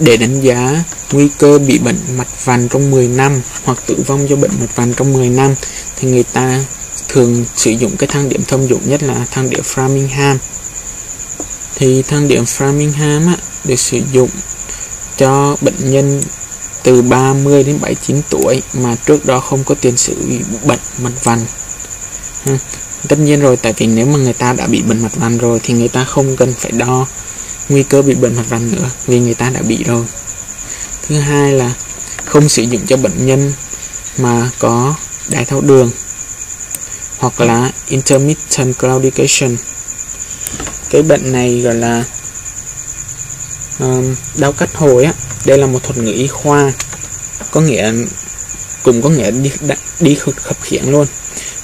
để đánh giá nguy cơ bị bệnh mạch vành trong 10 năm hoặc tử vong do bệnh mạch vành trong 10 năm thì người ta thường sử dụng cái thang điểm thông dụng nhất là thang điểm Framingham. Thì thang điểm Framingham được sử dụng cho bệnh nhân từ 30 đến 79 tuổi mà trước đó không có tiền sử bị bệnh mạch vành. Tất nhiên rồi, tại vì nếu mà người ta đã bị bệnh mạch vành rồi thì người ta không cần phải đo nguy cơ bị bệnh mạch vành nữa vì người ta đã bị rồi. Thứ hai là không sử dụng cho bệnh nhân mà có đái tháo đường hoặc là intermittent claudication. Cái bệnh này gọi là đau cắt hồi á. Đây là một thuật ngữ y khoa, có nghĩa cũng có nghĩa đi khập khiễng luôn.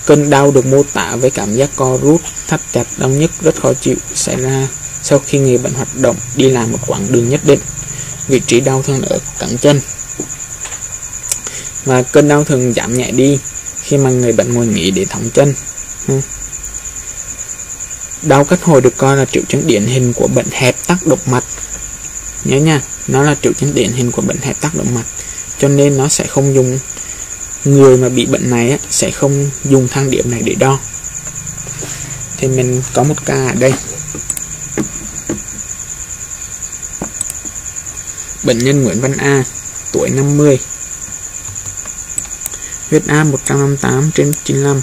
Cơn đau được mô tả với cảm giác co rút, thắt chặt, đau nhức rất khó chịu xảy ra sau khi người bệnh hoạt động, đi làm một quãng đường nhất định. Vị trí đau thường ở cẳng chân và cơn đau thường giảm nhẹ đi khi mà người bệnh ngồi nghỉ để thõng chân. Đau cắt hồi được coi là triệu chứng điển hình của bệnh hẹp tắc động mạch. Nhớ nha, nó là triệu chứng điển hình của bệnh hẹp tắc động mạch, cho nên nó sẽ không dùng, người mà bị bệnh này sẽ không dùng thang điểm này để đo. Thì mình có một ca ở đây. Bệnh nhân Nguyễn Văn A, tuổi 50, huyết áp 158/95,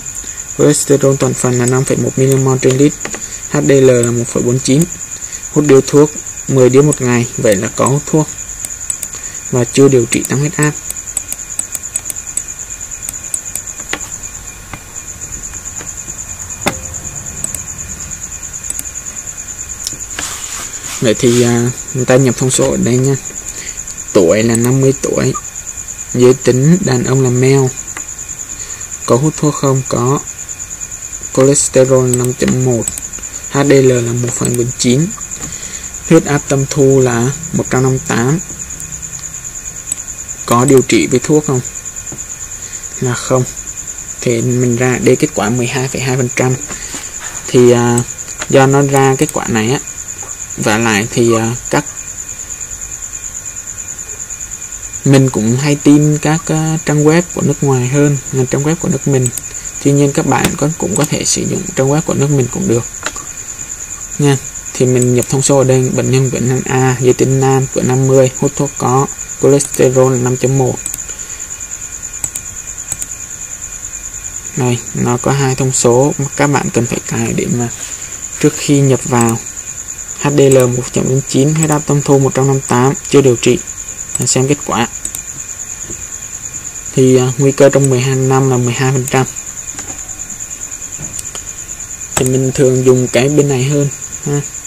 cholesterol toàn phần là 5,1 mmol/lít, HDL là 1,49, hút điếu thuốc 10 điếu một ngày, vậy là có hút thuốc và chưa điều trị tăng huyết áp. Vậy thì người ta nhập thông số ở đây nha. Tuổi là 50 tuổi, giới tính đàn ông là male, có hút thuốc không? Có. Cholesterol 5.1, HDL là 1,49, huyết áp tâm thu là 158. Có điều trị với thuốc không? Là không. Thì mình ra đây kết quả 12,2%. Thì do nó ra kết quả này á, và lại thì các mình cũng hay tin các trang web của nước ngoài hơn là trang web của nước mình. Tuy nhiên các bạn cũng có thể sử dụng trang web của nước mình cũng được nha. Thì mình nhập thông số ở đây. Bệnh nhân Nguyễn Văn A, giới tính nam, tuổi 50, hút thuốc có, cholesterol 5.1. Này, nó có hai thông số mà các bạn cần phải cài để mà trước khi nhập vào. HDL 1.9, huyết áp tâm thu 158, chưa điều trị. Xem kết quả. Thì nguy cơ trong 12 năm là 12%. Thì mình thường dùng cái bên này hơn ha.